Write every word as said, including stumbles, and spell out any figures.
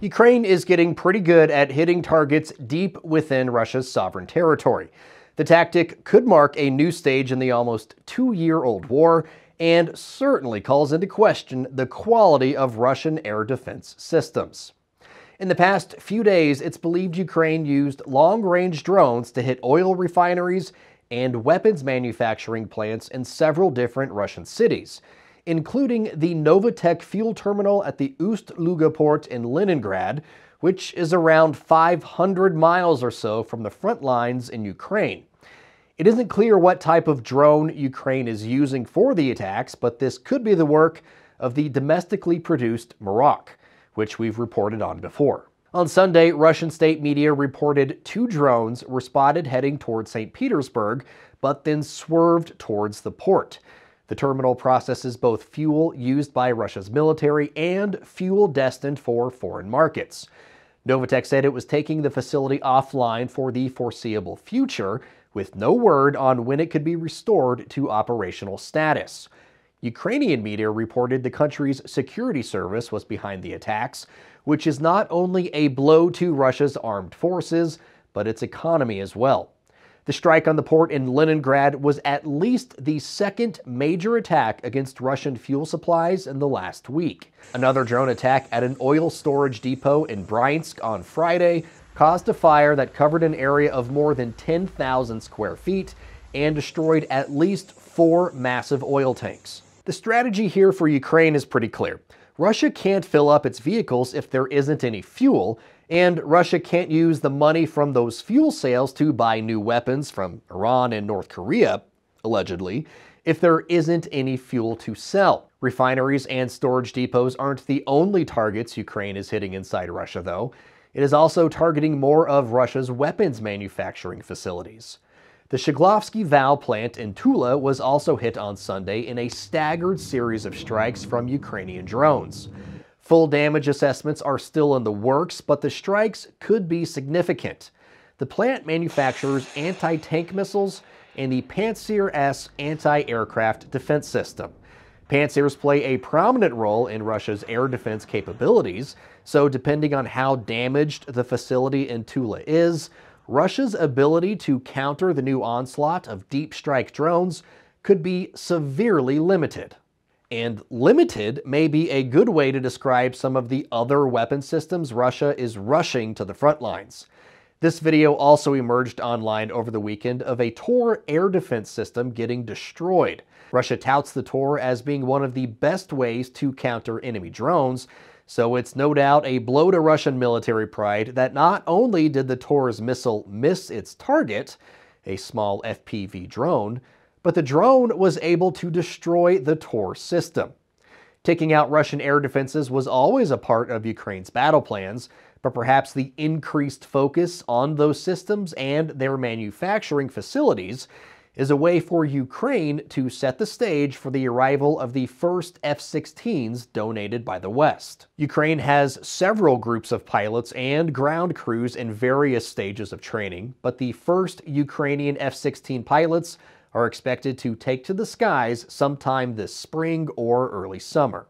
Ukraine is getting pretty good at hitting targets deep within Russia's sovereign territory. The tactic could mark a new stage in the almost two-year-old war, and certainly calls into question the quality of Russian air defense systems. In the past few days, it's believed Ukraine used long-range drones to hit oil refineries and weapons manufacturing plants in several different Russian cities, including the Novatek fuel terminal at the Ust Luga port in Leningrad, which is around five hundred miles or so from the front lines in Ukraine. It isn't clear what type of drone Ukraine is using for the attacks, but this could be the work of the domestically produced Morok, which we've reported on before. On Sunday, Russian state media reported two drones were spotted heading toward Saint Petersburg, but then swerved towards the port. The terminal processes both fuel used by Russia's military and fuel destined for foreign markets. Novatek said it was taking the facility offline for the foreseeable future, with no word on when it could be restored to operational status. Ukrainian media reported the country's security service was behind the attacks, which is not only a blow to Russia's armed forces, but its economy as well. The strike on the port in Leningrad was at least the second major attack against Russian fuel supplies in the last week. Another drone attack at an oil storage depot in Bryansk on Friday caused a fire that covered an area of more than ten thousand square feet and destroyed at least four massive oil tanks. The strategy here for Ukraine is pretty clear. Russia can't fill up its vehicles if there isn't any fuel, and Russia can't use the money from those fuel sales to buy new weapons from Iran and North Korea, allegedly, if there isn't any fuel to sell. Refineries and storage depots aren't the only targets Ukraine is hitting inside Russia, though. It is also targeting more of Russia's weapons manufacturing facilities. The Shiglovsky Valve plant in Tula was also hit on Sunday in a staggered series of strikes from Ukrainian drones. Full damage assessments are still in the works, but the strikes could be significant. The plant manufactures anti-tank missiles and the Pantsir S anti-aircraft defense system. Pantsirs play a prominent role in Russia's air defense capabilities, so depending on how damaged the facility in Tula is, Russia's ability to counter the new onslaught of deep strike drones could be severely limited. And limited may be a good way to describe some of the other weapon systems Russia is rushing to the front lines. This video also emerged online over the weekend of a Tor air defense system getting destroyed. Russia touts the Tor as being one of the best ways to counter enemy drones, so it's no doubt a blow to Russian military pride that not only did the Tor's missile miss its target, a small F P V drone, but the drone was able to destroy the Tor system. Taking out Russian air defenses was always a part of Ukraine's battle plans, but perhaps the increased focus on those systems and their manufacturing facilities is a way for Ukraine to set the stage for the arrival of the first F sixteens donated by the West. Ukraine has several groups of pilots and ground crews in various stages of training, but the first Ukrainian F sixteen pilots are expected to take to the skies sometime this spring or early summer.